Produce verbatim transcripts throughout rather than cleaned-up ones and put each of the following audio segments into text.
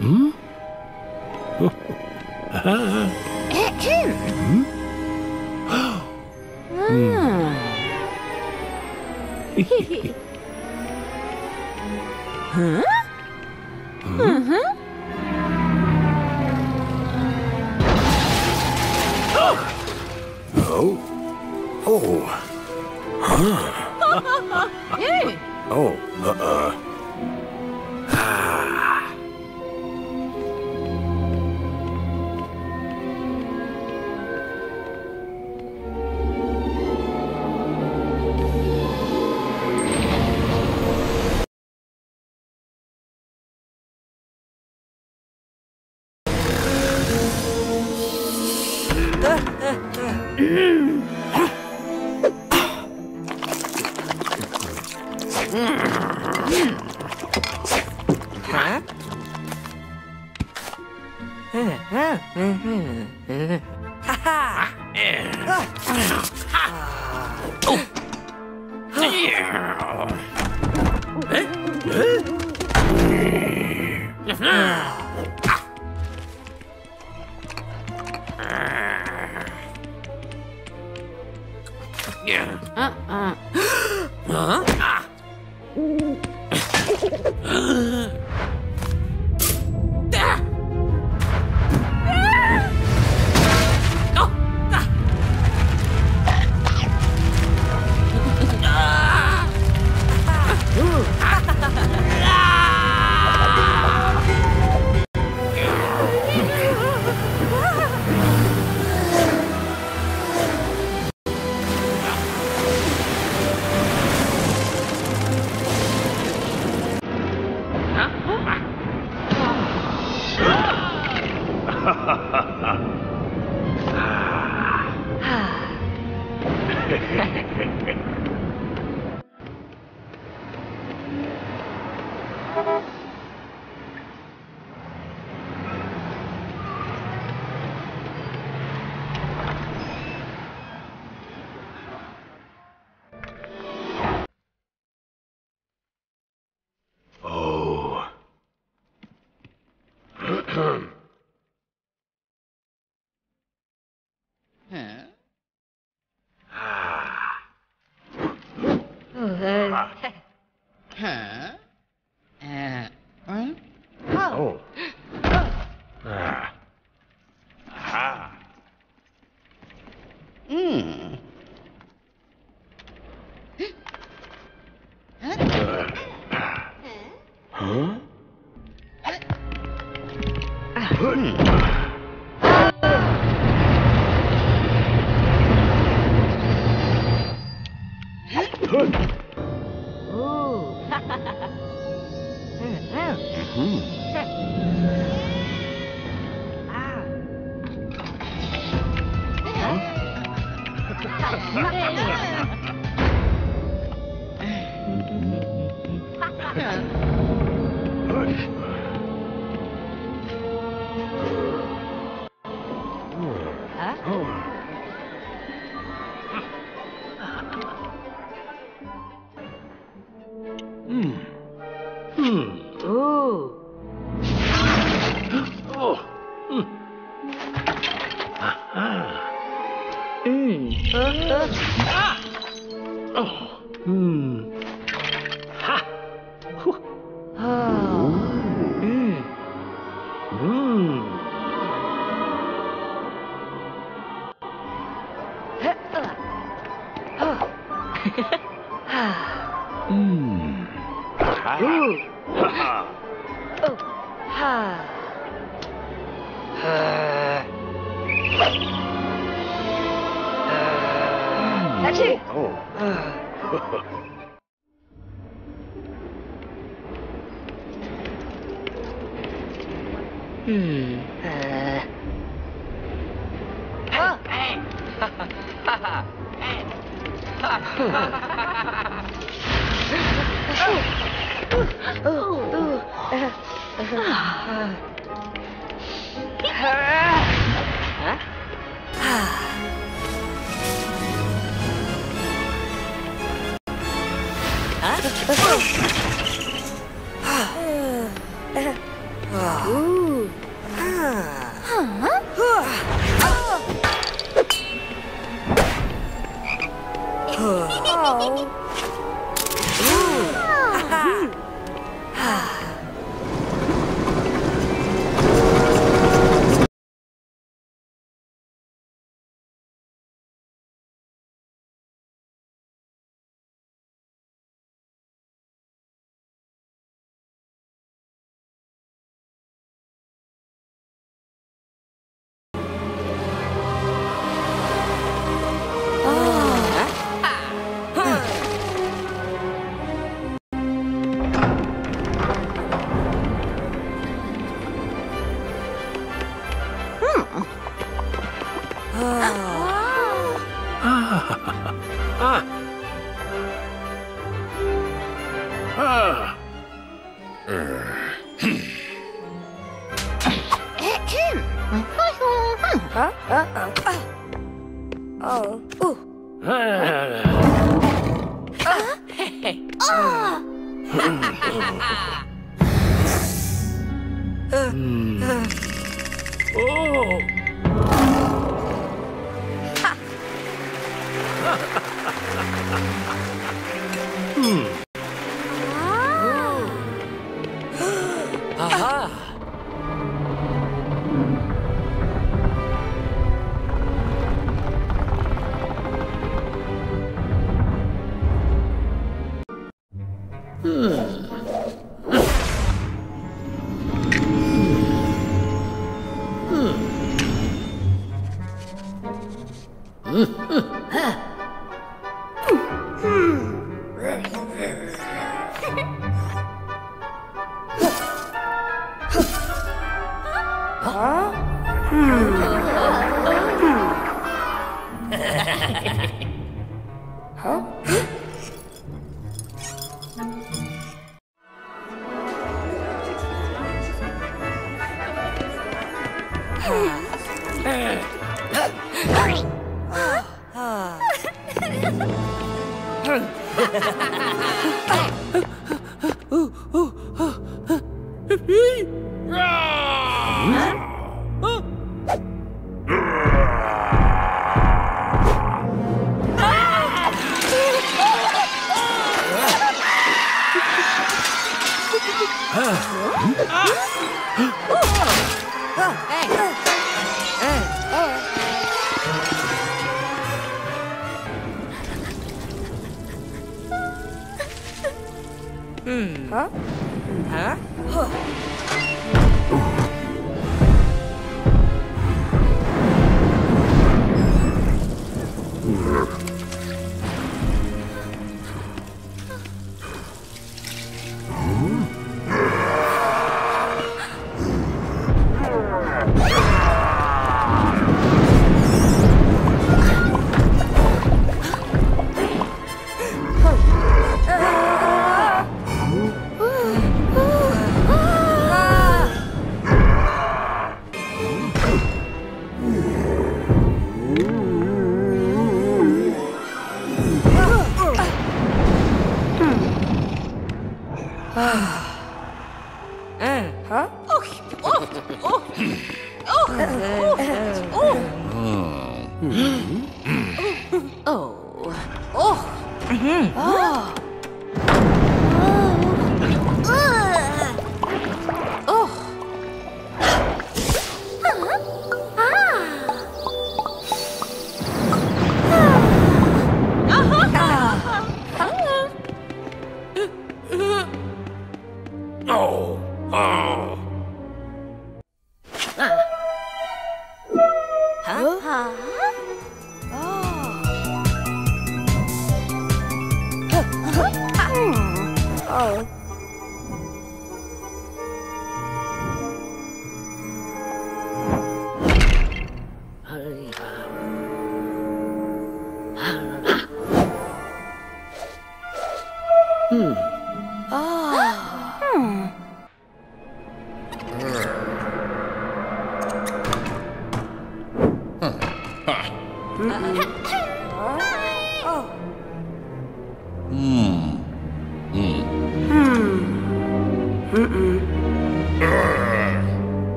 Hmm? Hmm? Hmm. Huh? Hmm? Uh-huh. Oh. Oh. Huh. Oh. Uh-uh. Ah. Ooh. Ah! Ah! Ah! Ah! Ah! Oh! Oh! Ah! Ah! Oh! Hmm. Aha. Hmm. Oh.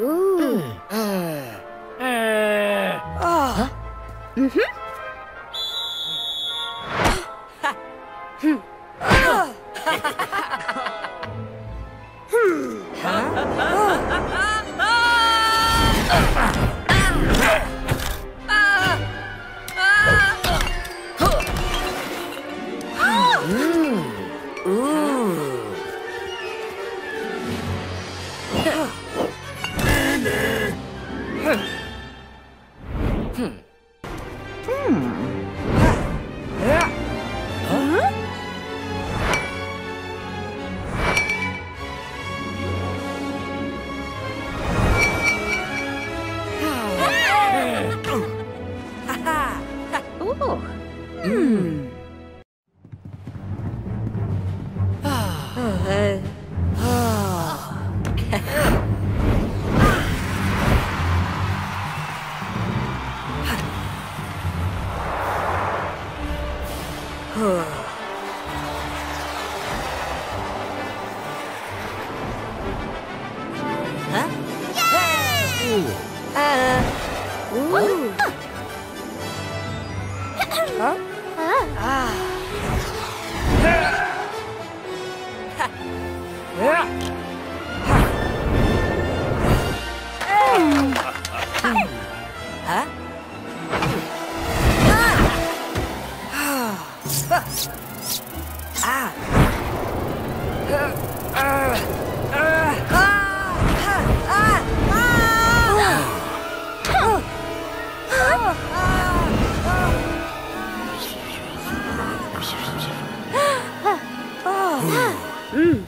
Ooh. Uh. Uh. Oh. Huh? Mm-hmm. Hmm.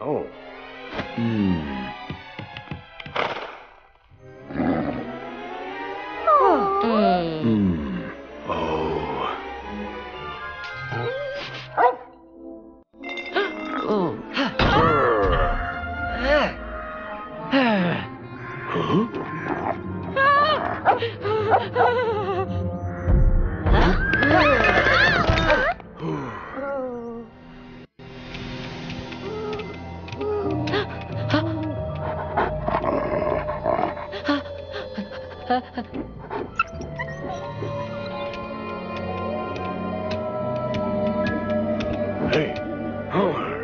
Oh. Hmm. Huh? Hey, Homer.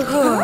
Hmm.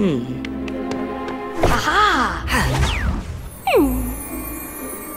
be. Aha! Hmm. Ah!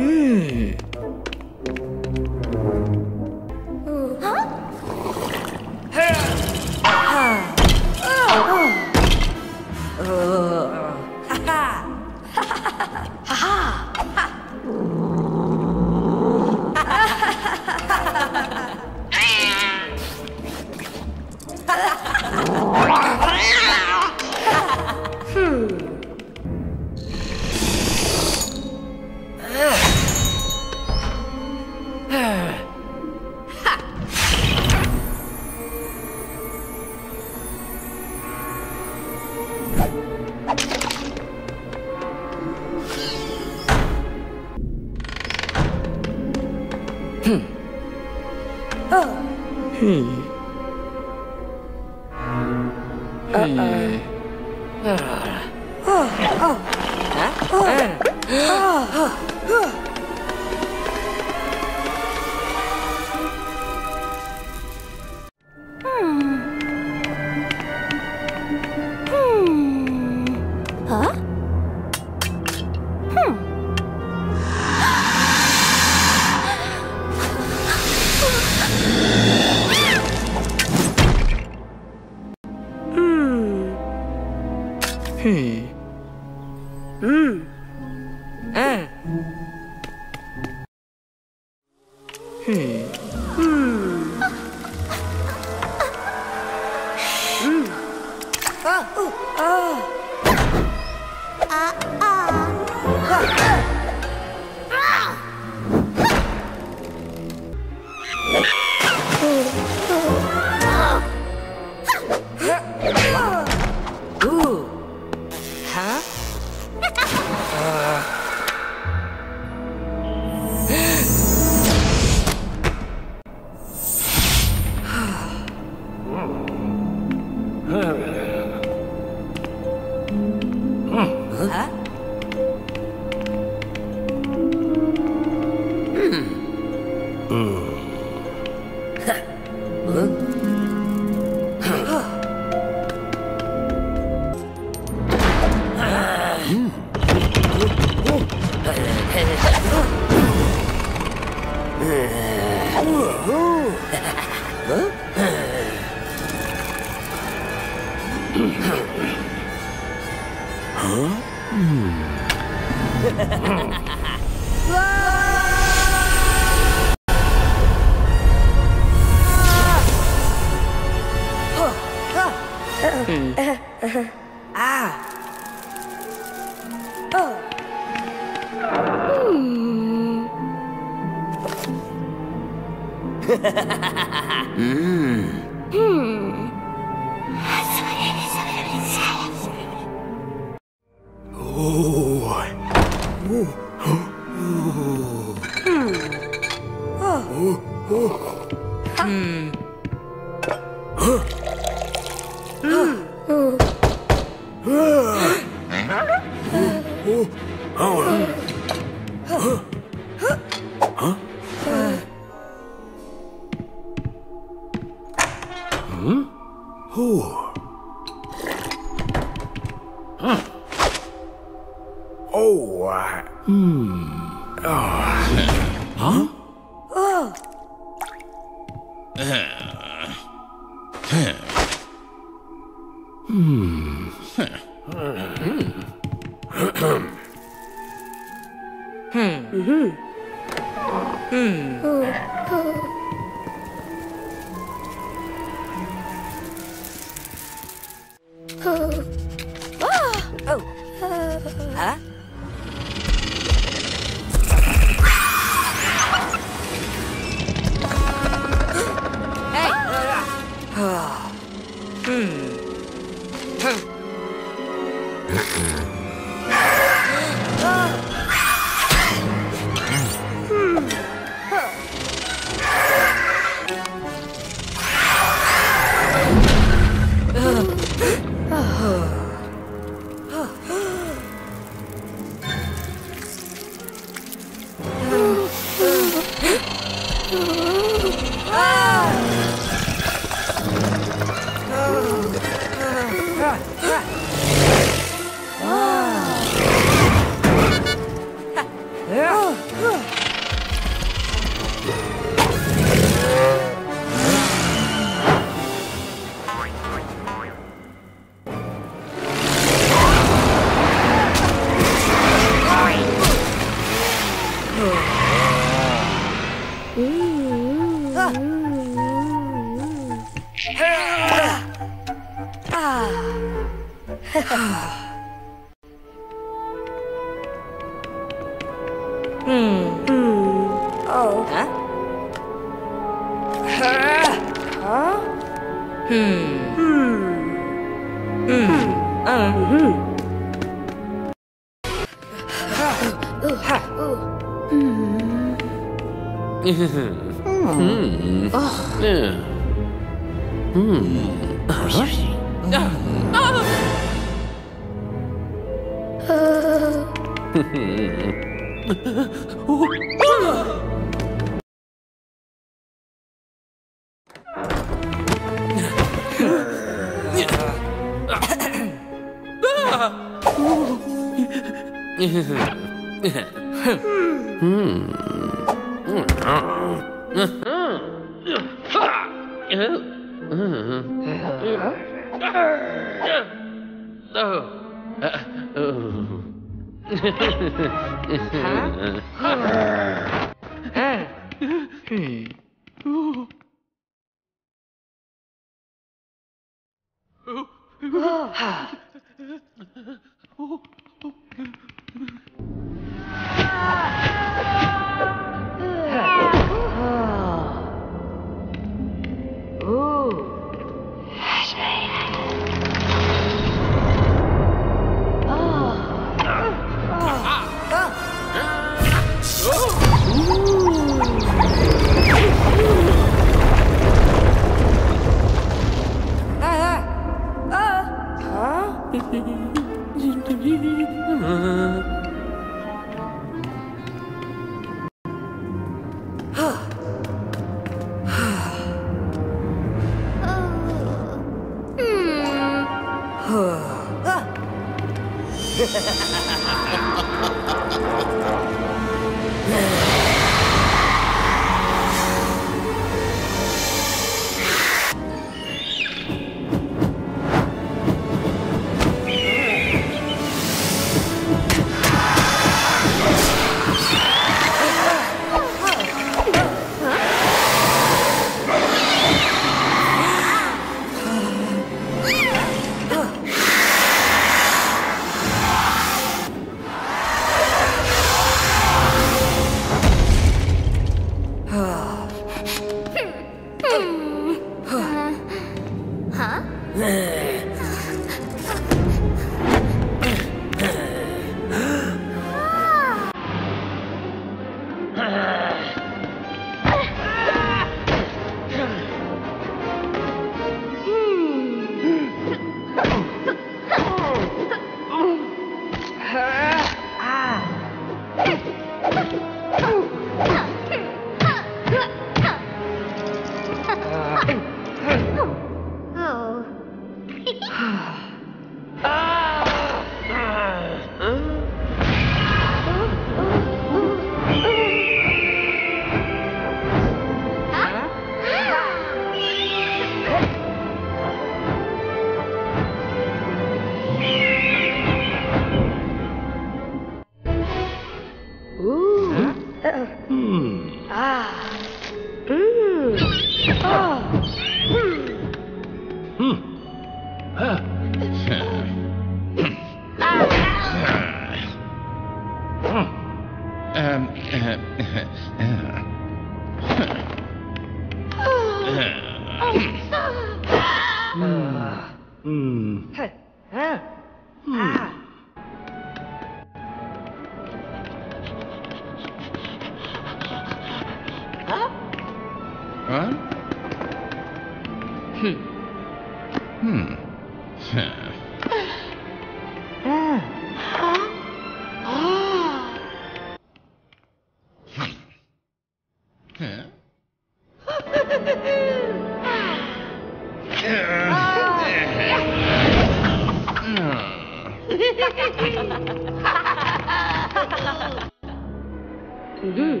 Mm-hmm.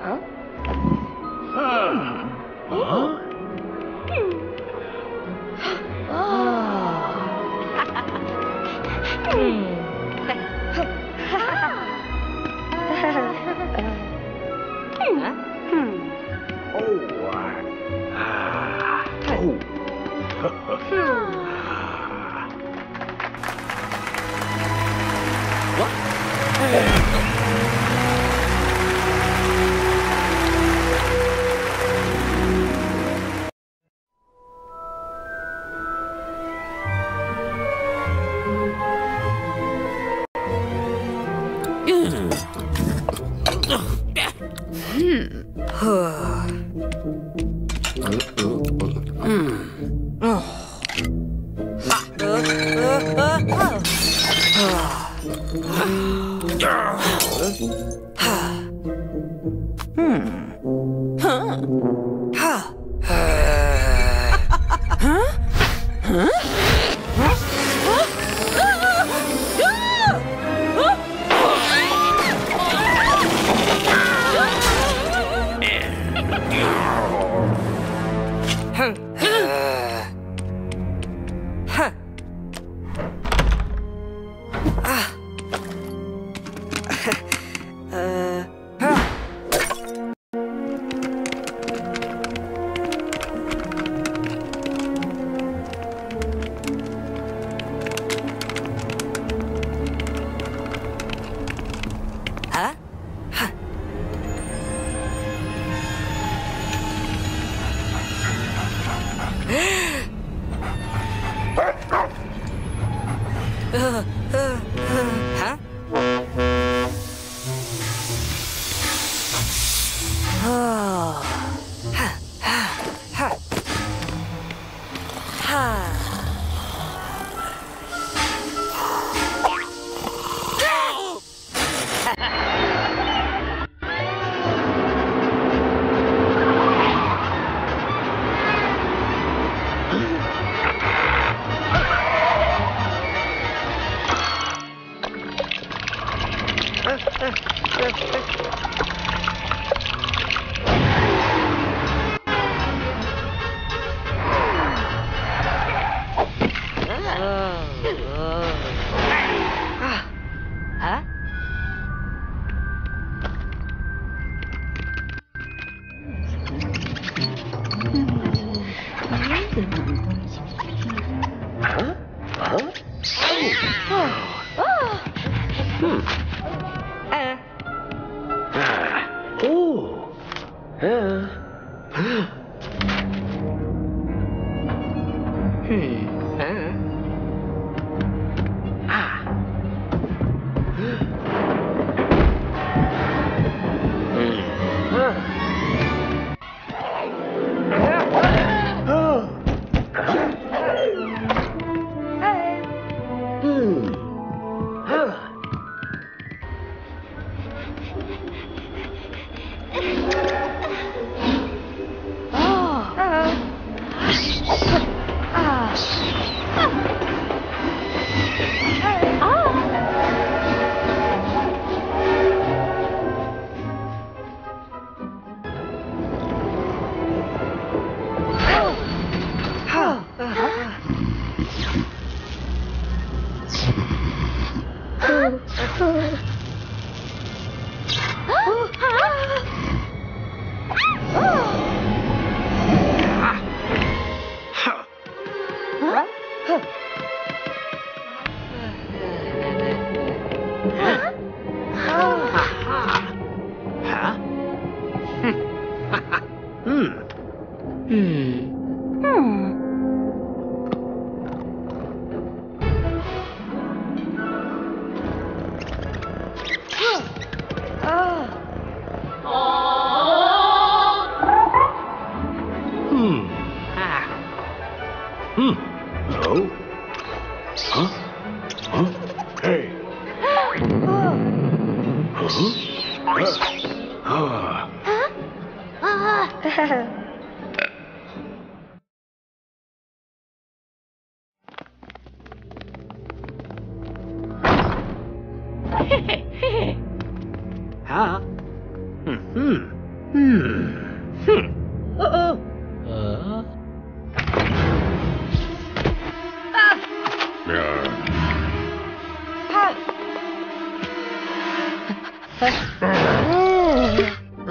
Huh? Huh? Huh? Hmm. Hmm. Hmm. Uh-oh. Uh. Ah. Ah. Ah. Hmm. Ah.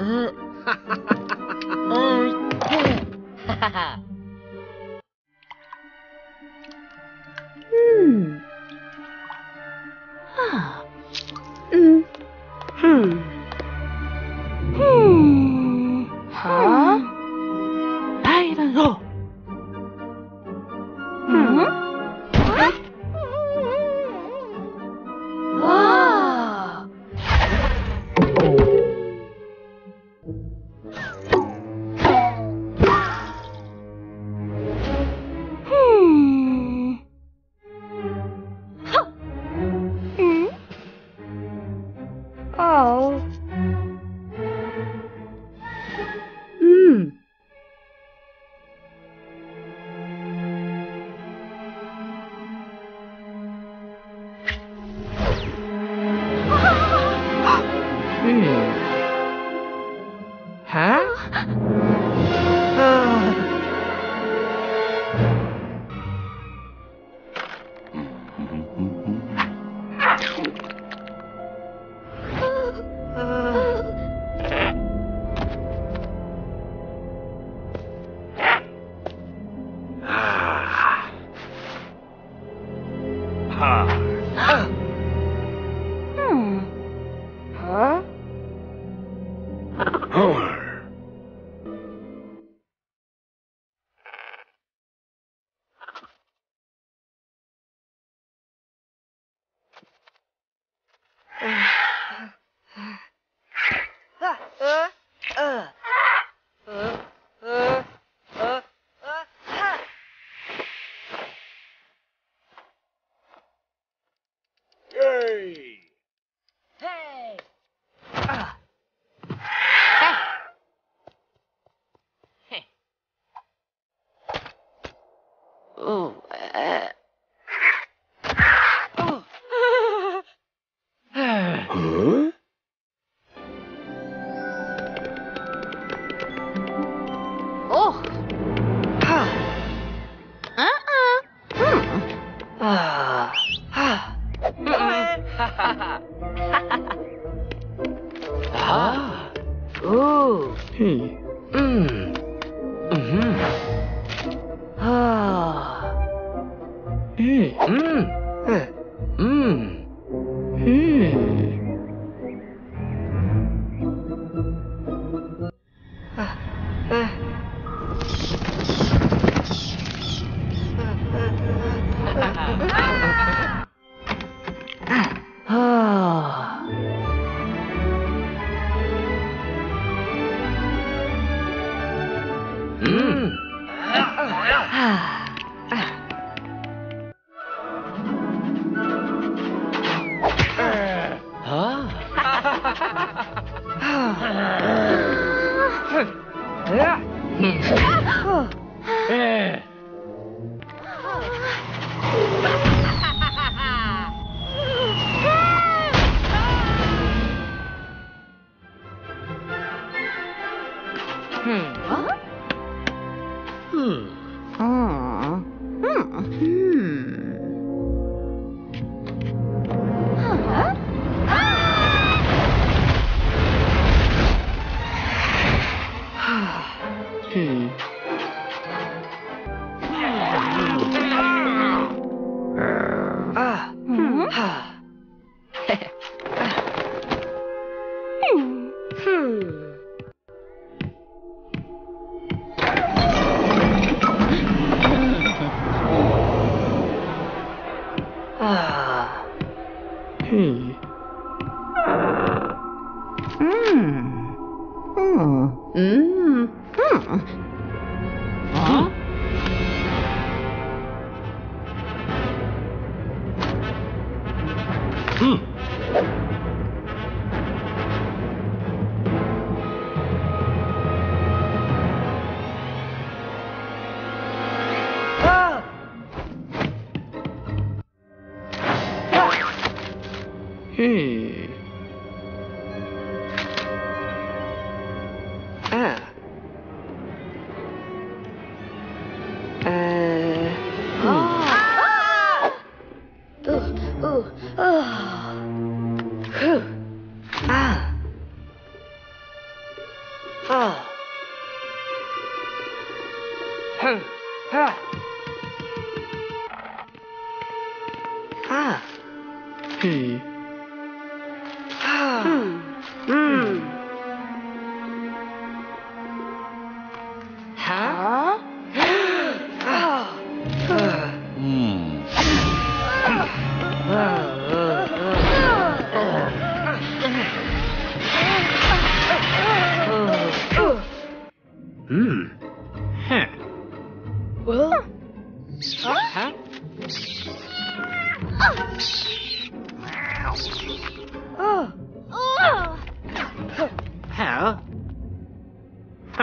Mm. Hmm. Hmm. Ah. Hum. Ah. Ah. He. Ah. Hmm. Hmm. Huh? Ah. Hmm. Ah. Hmm. Huh. Well. Huh? Oh. Oh. Huh? Huh.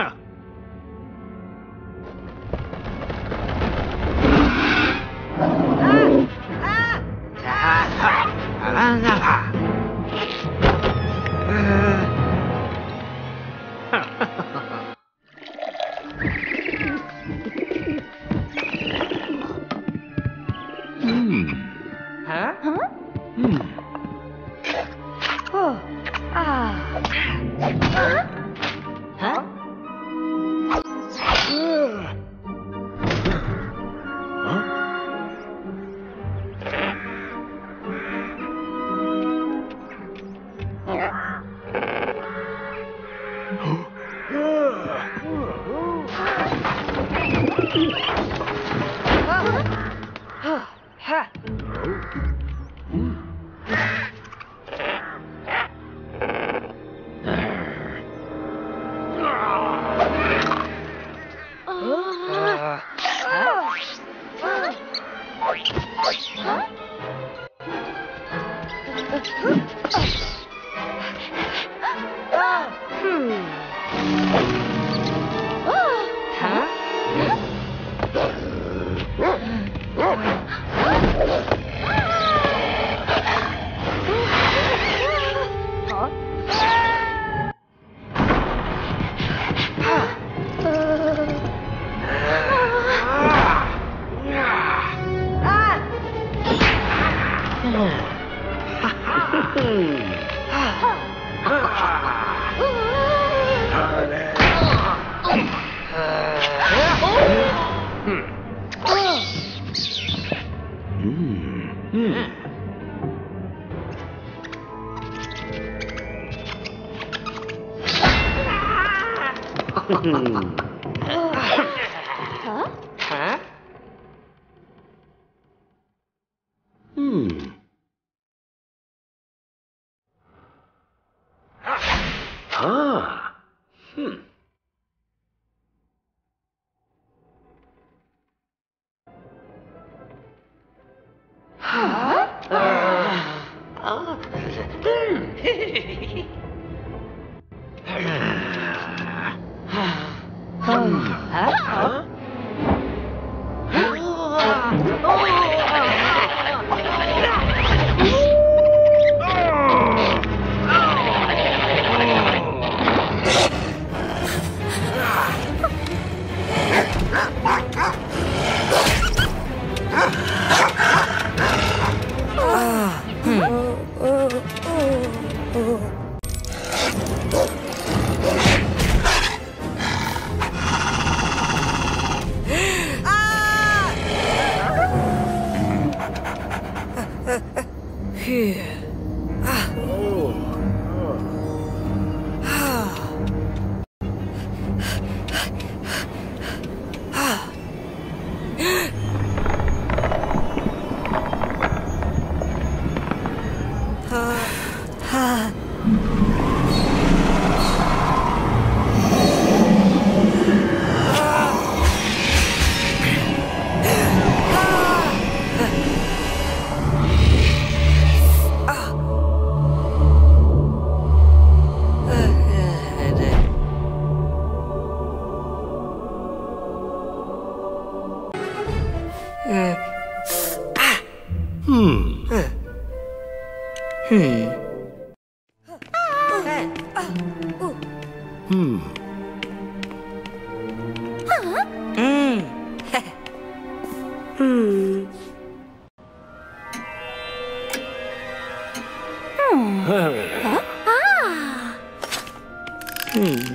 Hmm.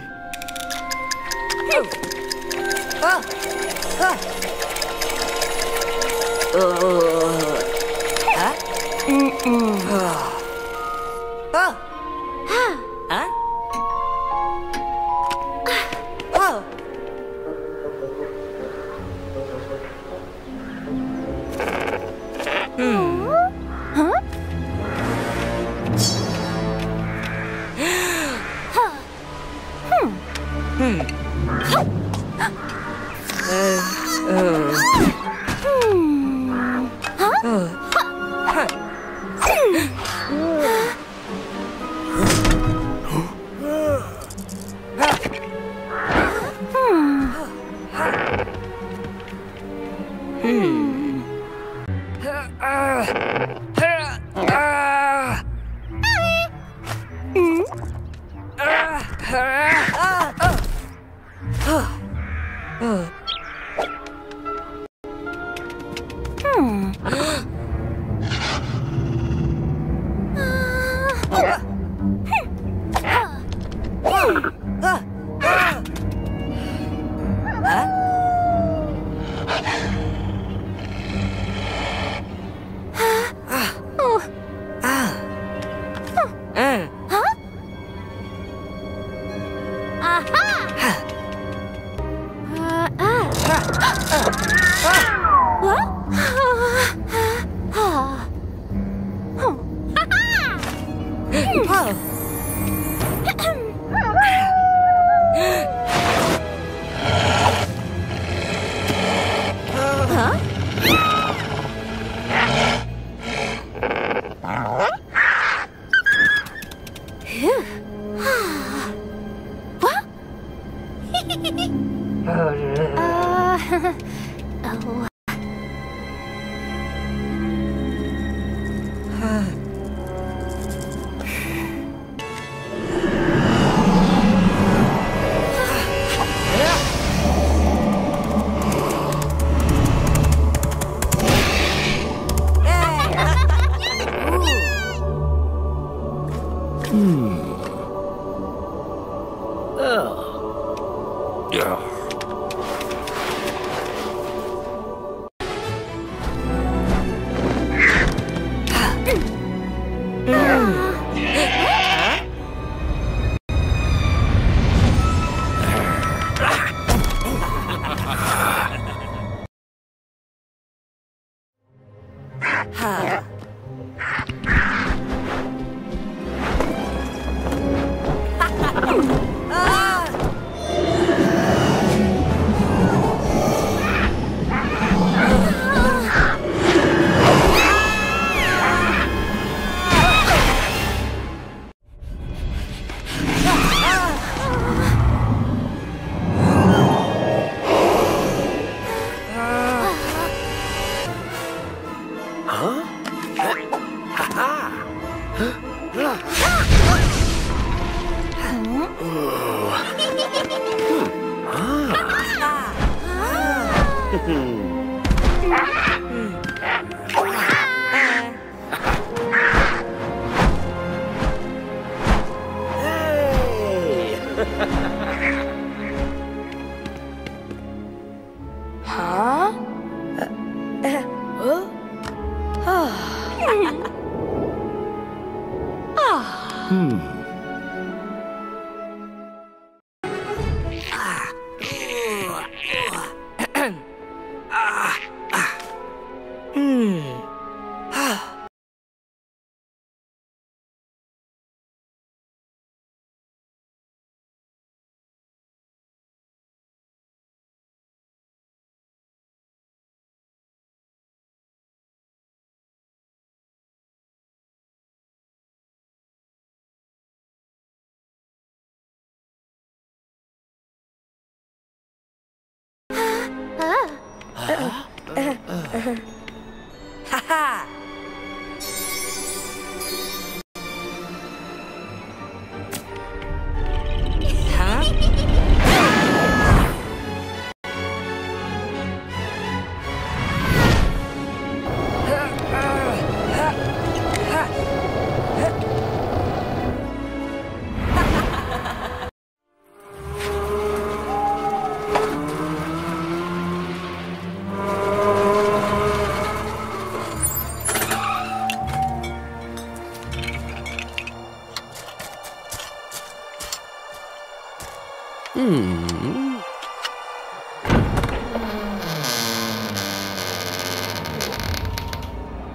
Hmm.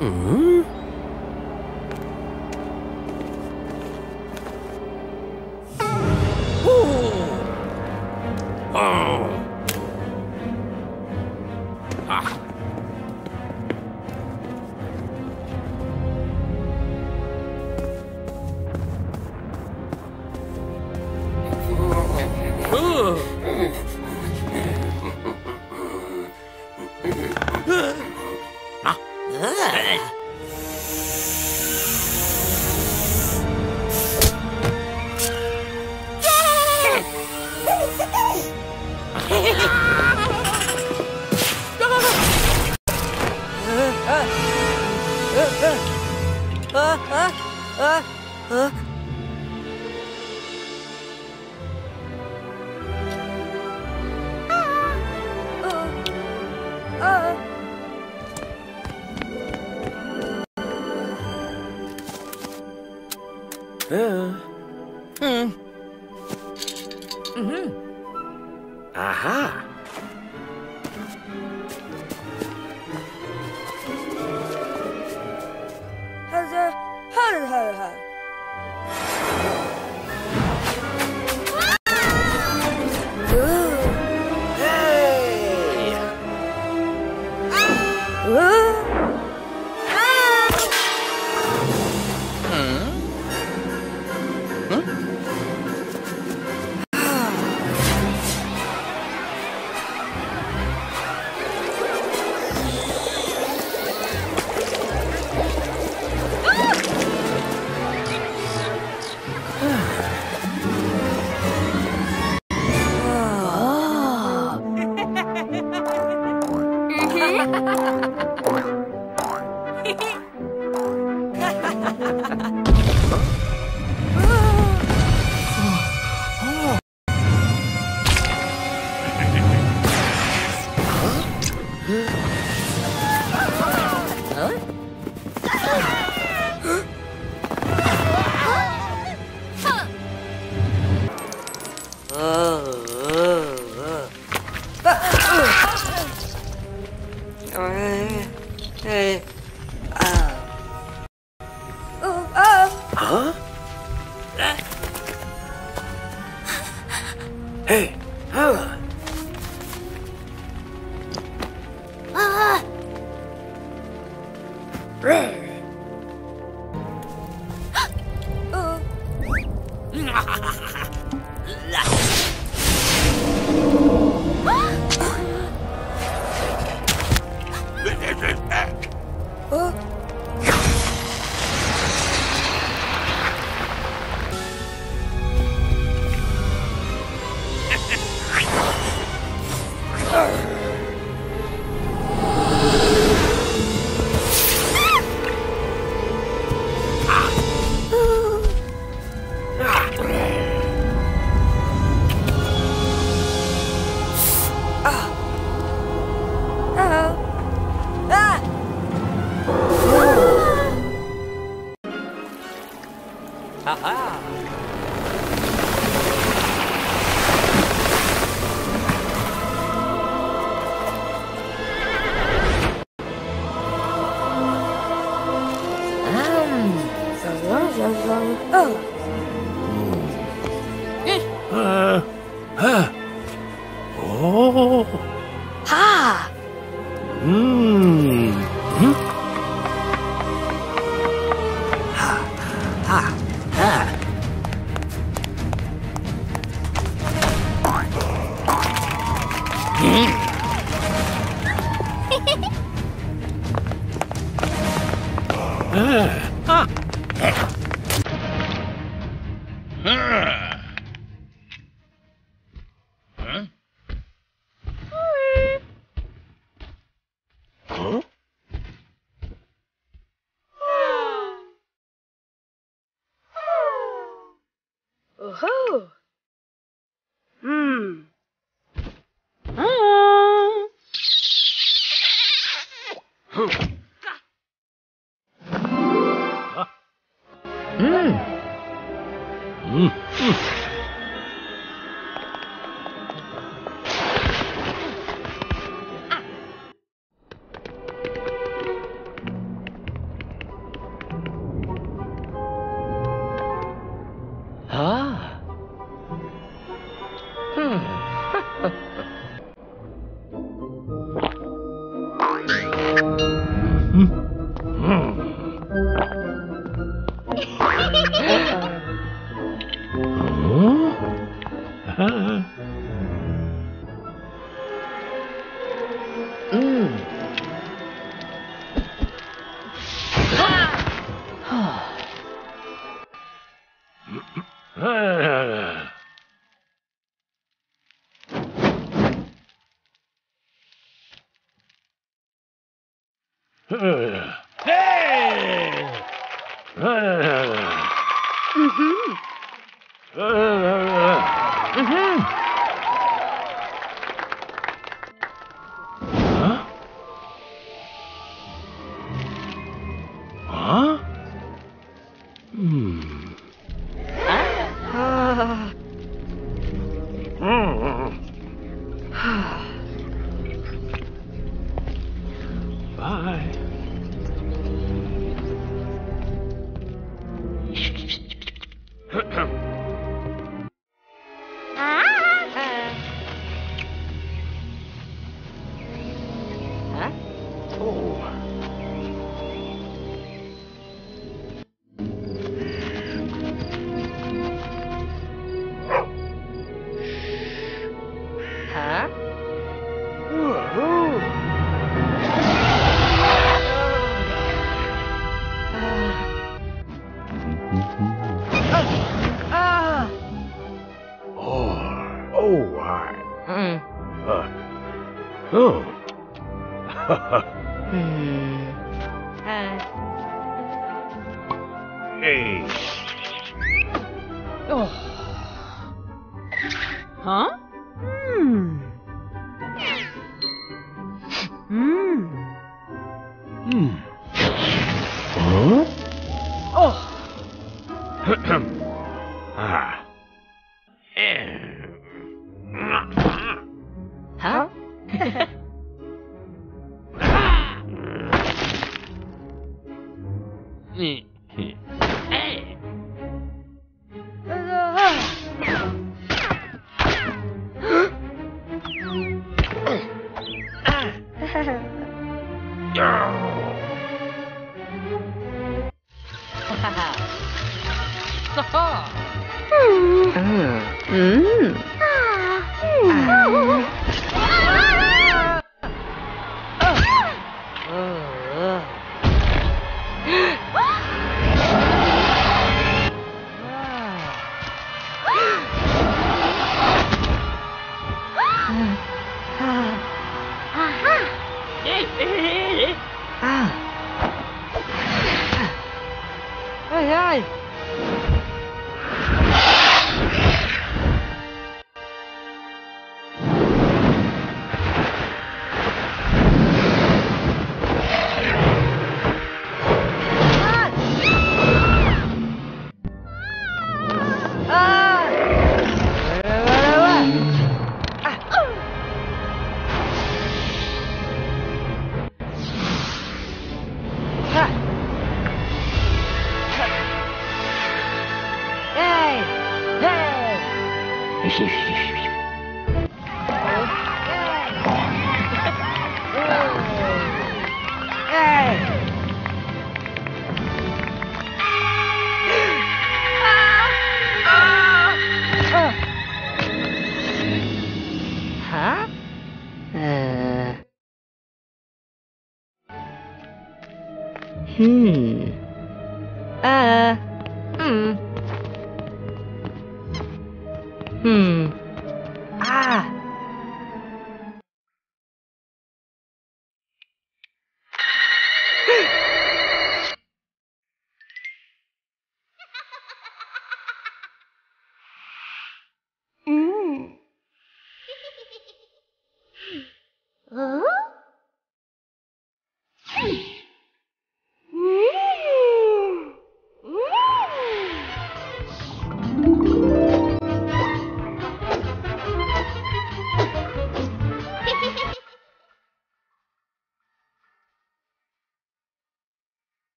Hmm. Oh. Oh. Ah. Huh. ah. Mm. Ah. Ah. Hey! Mm-hmm. Mm-hmm.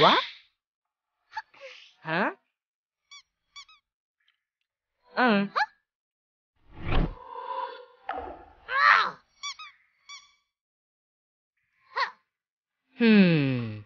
What? Huh? Uh. Hmm.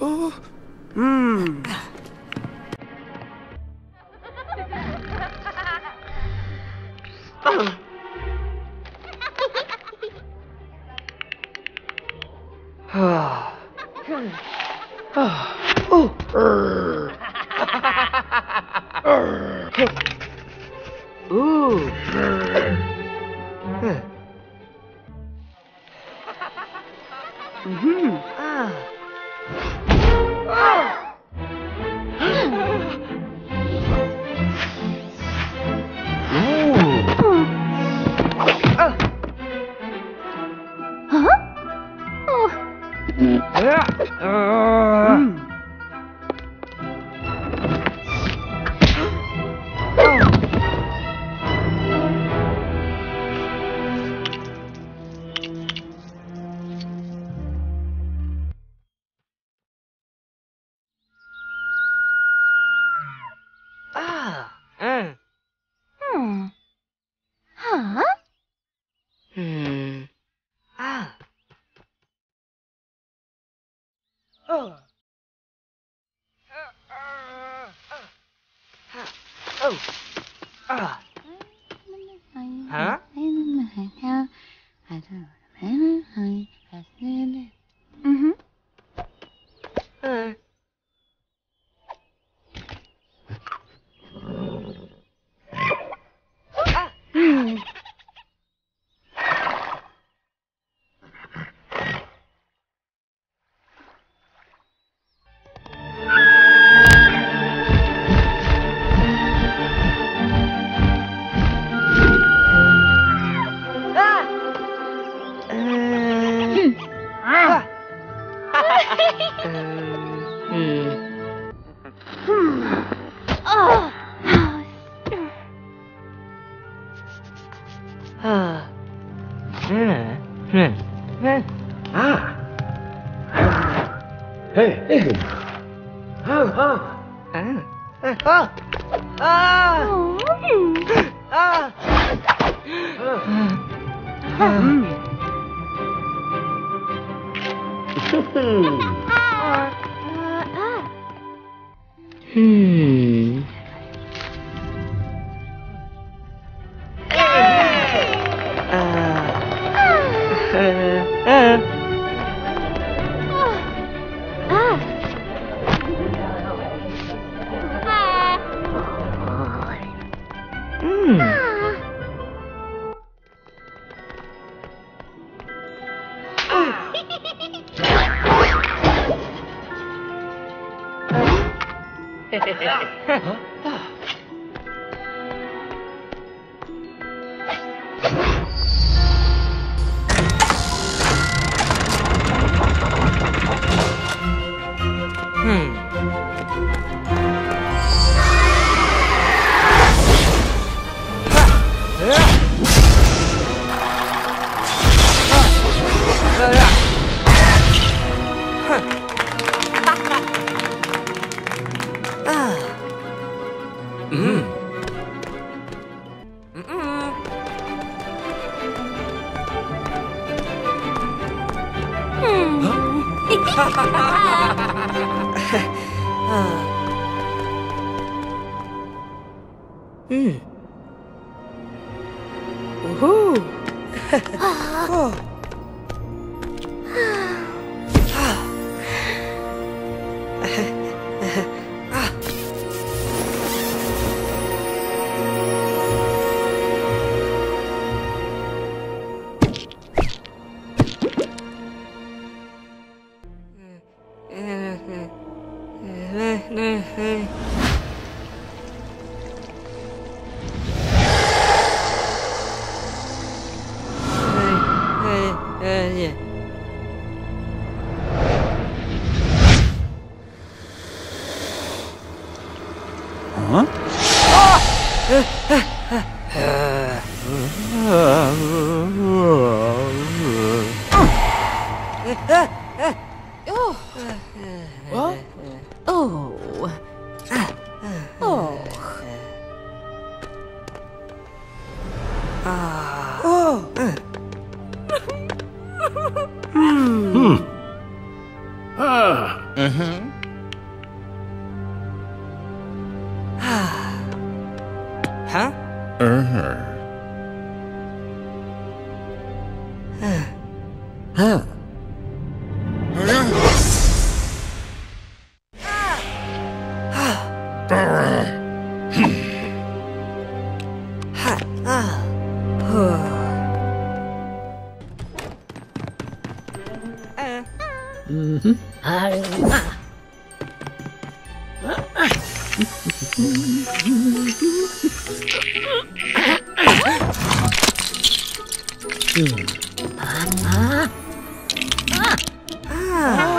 Oh. Hmm. Hmm. Ah. Mm-hmm. Huh? Uh-huh. Hmm. Ah. Ah.